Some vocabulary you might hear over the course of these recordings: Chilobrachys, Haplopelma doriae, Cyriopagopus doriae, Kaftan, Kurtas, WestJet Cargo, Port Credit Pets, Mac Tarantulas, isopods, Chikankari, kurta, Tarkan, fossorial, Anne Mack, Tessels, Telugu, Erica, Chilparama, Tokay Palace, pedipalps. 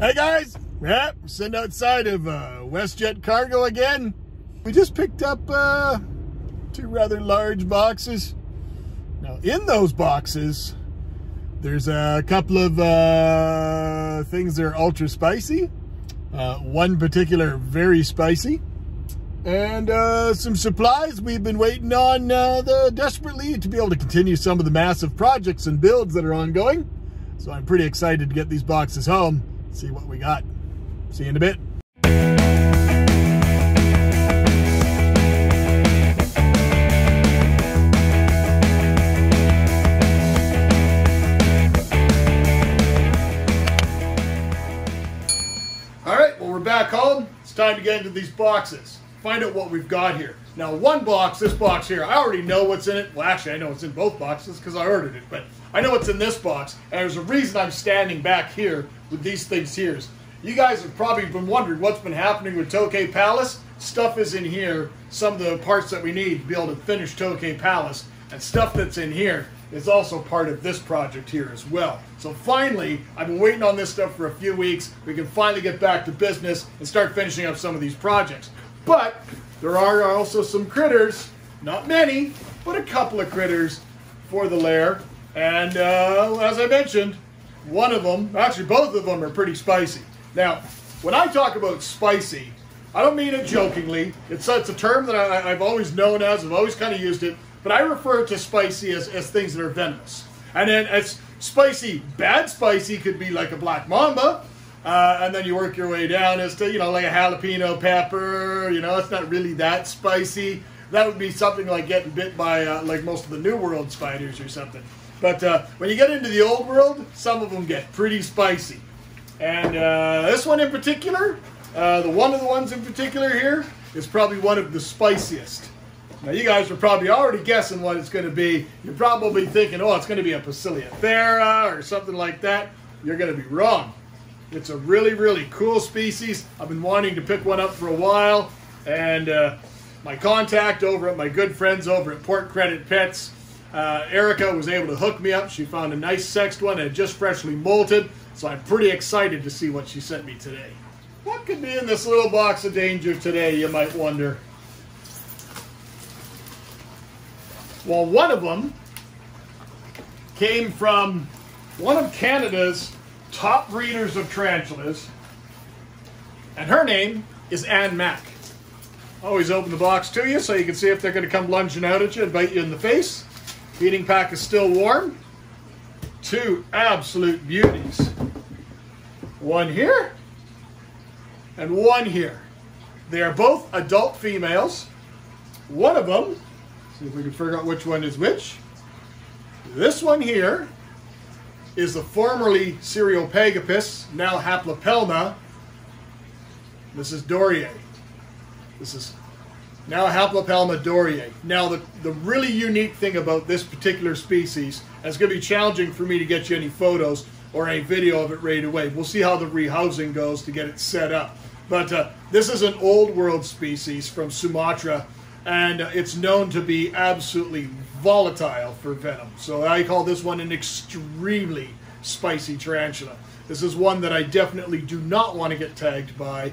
Hey guys, yeah, we're sitting outside of WestJet Cargo again. We just picked up two rather large boxes. Now in those boxes, there's a couple of things that are ultra spicy. One particular very spicy. And some supplies we've been waiting on desperately to be able to continue some of the massive projects and builds that are ongoing. So I'm pretty excited to get these boxes home. See what we got. See you in a bit. All right, well, we're back home. It's time to get into these boxes. Find out what we've got here. Now, one box, this box here, I already know what's in it. Well, actually, I know what's in both boxes because I ordered it, but I know what's in this box, and there's a reason I'm standing back here with these things here. You guys have probably been wondering what's been happening with Tokay Palace. Stuff is in here, some of the parts that we need to be able to finish Tokay Palace, and stuff that's in here is also part of this project here as well. So finally, I've been waiting on this stuff for a few weeks. We can finally get back to business and start finishing up some of these projects. But there are also some critters, not many, but a couple of critters for the lair. And as I mentioned, one of them, actually both of them, are pretty spicy. Now, when I talk about spicy, I don't mean it jokingly. It's a term that I've always known as, I've always kind of used it, but I refer to spicy as things that are venomous. And then as spicy, bad spicy could be like a black mamba, and then you work your way down as to, you know, like a jalapeno pepper, you know, it's not really that spicy. That would be something like getting bit by like most of the New World spiders or something. But when you get into the Old World, some of them get pretty spicy. And this one in particular, one of the ones in particular here, is probably one of the spiciest. Now you guys are probably already guessing what it's going to be. You're probably thinking, oh, it's going to be a Paciliothera or something like that. You're going to be wrong. It's a really, really cool species. I've been wanting to pick one up for a while. And my contact over at my good friends over at Port Credit Pets, Erica, was able to hook me up. She found a nice sexed one and just freshly molted, so I'm pretty excited to see what she sent me today. What could be in this little box of danger today, you might wonder? Well, one of them came from one of Canada's top breeders of tarantulas, and her name is Anne Mack. Always open the box to you so you can see if they're going to come lunging out at you and bite you in the face. Feeding pack is still warm. Two absolute beauties. One here and one here. They are both adult females. One of them, see if we can figure out which one is which. This one here is the formerly Cyriopagopus, now Haplopelma. This is Doriae. This is now Haplopelma doriae. Now the really unique thing about this particular species, and it's going to be challenging for me to get you any photos or a video of it right away. We'll see how the rehousing goes to get it set up. But this is an Old World species from Sumatra, and it's known to be absolutely volatile for venom. So I call this one an extremely spicy tarantula. This is one that I definitely do not want to get tagged by.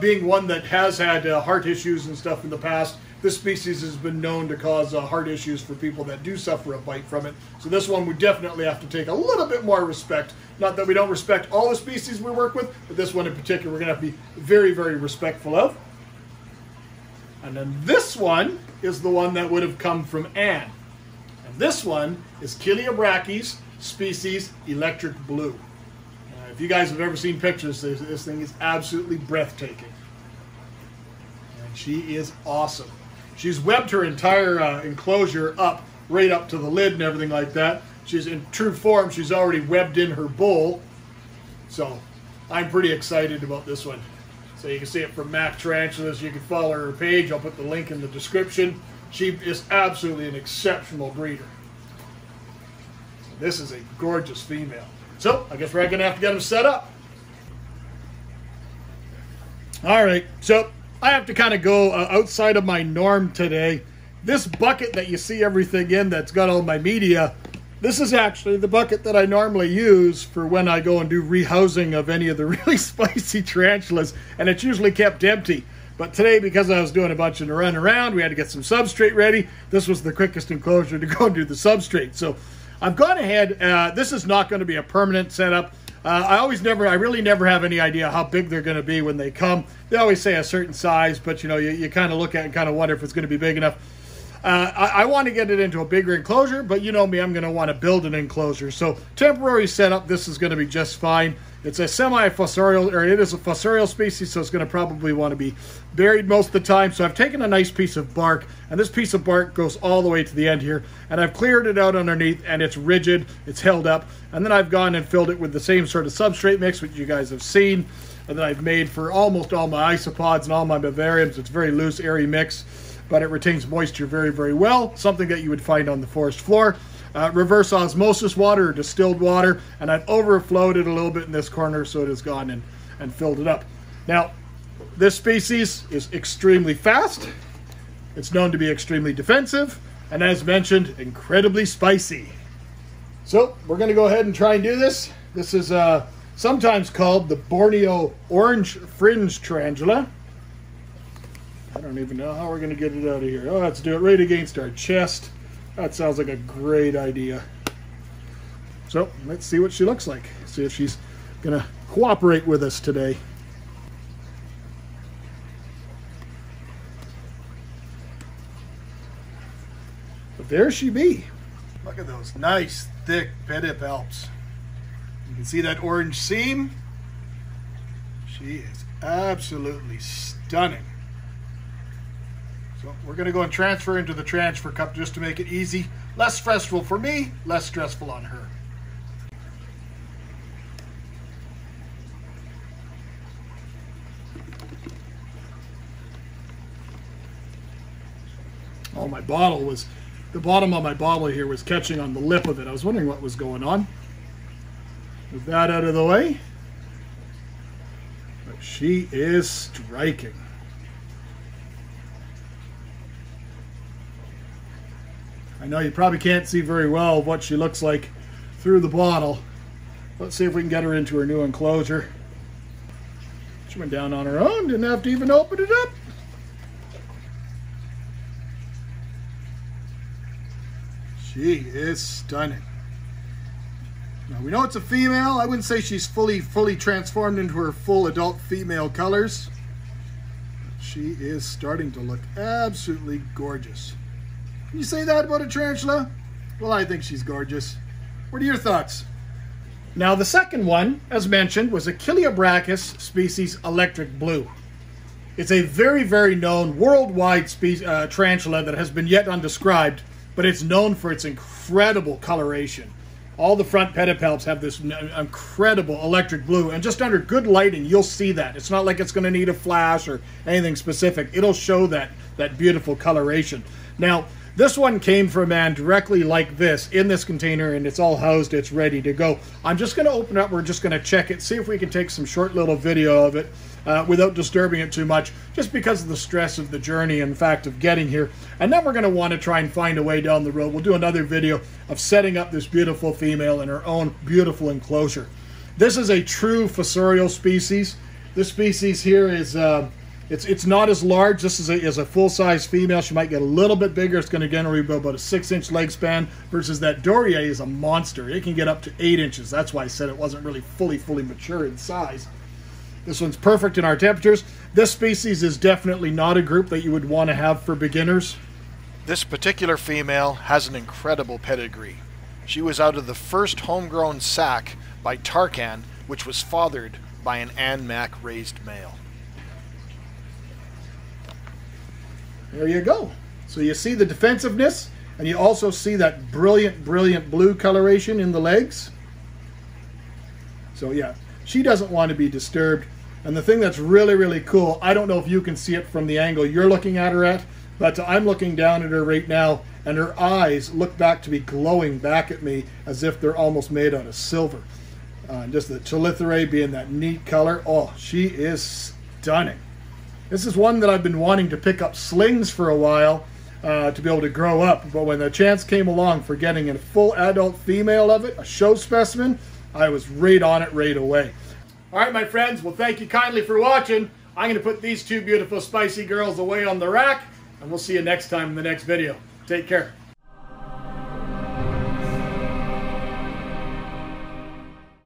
Being one that has had heart issues and stuff in the past, this species has been known to cause heart issues for people that do suffer a bite from it. So this one we definitely have to take a little bit more respect. Not that we don't respect all the species we work with, but this one in particular we're going to have to be very, very respectful of. And then this one is the one that would have come from Anne. And this one is Chilobrachys, species electric blue. If you guys have ever seen pictures, this thing is absolutely breathtaking. And she is awesome. She's webbed her entire enclosure up, right up to the lid and everything like that. She's in true form. She's already webbed in her bowl. So I'm pretty excited about this one. So you can see it from Mac Tarantulas. You can follow her page. I'll put the link in the description. She is absolutely an exceptional breeder. This is a gorgeous female. So, I guess we're going to have to get them set up. All right, so I have to kind of go outside of my norm today. This bucket that you see everything in that's got all my media, This is actually the bucket that I normally use for when I go and do rehousing of any of the really spicy tarantulas, and it's usually kept empty. But today, because I was doing a bunch of run around, we had to get some substrate ready. This was the quickest enclosure to go and do the substrate. So I've gone ahead. This is not going to be a permanent setup. I really never have any idea how big they're going to be when they come. They always say a certain size, but you know, you kind of look at it and kind of wonder if it's going to be big enough. I want to get it into a bigger enclosure, but you know me, I'm going to want to build an enclosure. So temporary setup, this is going to be just fine. It's a semi-fossorial, or it is a fossorial species, so it's going to probably want to be buried most of the time. So I've taken a nice piece of bark, and this piece of bark goes all the way to the end here, and I've cleared it out underneath, and it's rigid, it's held up, and then I've gone and filled it with the same sort of substrate mix, which you guys have seen, and that I've made for almost all my isopods and all my vivariums. It's very loose, airy mix, but it retains moisture very, very well, something that you would find on the forest floor. Reverse osmosis water or distilled water, and I've overflowed it a little bit in this corner, so it has gone and filled it up. Now, this species is extremely fast. It's known to be extremely defensive, and as mentioned, incredibly spicy. So we're gonna go ahead and try and do this. This is sometimes called the Borneo orange fringe tarantula. I don't even know how we're going to get it out of here. Oh, let's do it right against our chest. That sounds like a great idea. So let's see what she looks like. See if she's going to cooperate with us today. But there she be. Look at those nice, thick pedipalps. You can see that orange seam. She is absolutely stunning. So we're going to go and transfer into the transfer cup just to make it easy. Less stressful for me, less stressful on her. Oh, my bottle was, the bottom of my bottle here was catching on the lip of it. I was wondering what was going on. Move that out of the way. But she is striking. I know you probably can't see very well what she looks like through the bottle. Let's see if we can get her into her new enclosure. She went down on her own, didn't have to even open it up. She is stunning. Now we know it's a female. I wouldn't say she's fully transformed into her full adult female colors. But she is starting to look absolutely gorgeous. Can you say that about a tarantula? Well, I think she's gorgeous. What are your thoughts? Now, the second one, as mentioned, was a Chilobrachys species electric blue. It's a very, very known worldwide species, tarantula that has been yet undescribed, but it's known for its incredible coloration. All the front pedipalps have this incredible electric blue, and just under good lighting, you'll see that. It's not like it's going to need a flash or anything specific. It'll show that beautiful coloration. Now, this one came from Anne directly like this in this container, and it's all housed, it's ready to go. I'm just going to open it up, we're just going to check it, see if we can take some short little video of it without disturbing it too much, just because of the stress of the journey and the fact of getting here. And then we're going to want to try and find a way down the road. We'll do another video of setting up this beautiful female in her own beautiful enclosure. This is a true fossorial species. This species here is... It's not as large. This is a full-size female. She might get a little bit bigger. It's going to generally be about a 6-inch leg span versus that Doriae is a monster. It can get up to 8 inches. That's why I said it wasn't really fully mature in size. This one's perfect in our temperatures. This species is definitely not a group that you would want to have for beginners. This particular female has an incredible pedigree. She was out of the first homegrown sack by Tarkan, which was fathered by an Anne Mack raised male. There you go. So you see the defensiveness, and you also see that brilliant blue coloration in the legs. So yeah, she doesn't want to be disturbed. And the thing that's really cool, I don't know if you can see it from the angle you're looking at her at, but I'm looking down at her right now, and her eyes look back to be glowing back at me as if they're almost made out of silver. And just the Chilobrachys being that neat color. Oh, she is stunning. This is one that I've been wanting to pick up slings for a while. to be able to grow up. But when the chance came along for getting a full adult female of it, a show specimen, I was right on it right away. All right, my friends, well, thank you kindly for watching. I'm going to put these two beautiful spicy girls away on the rack, and we'll see you next time in the next video. Take care.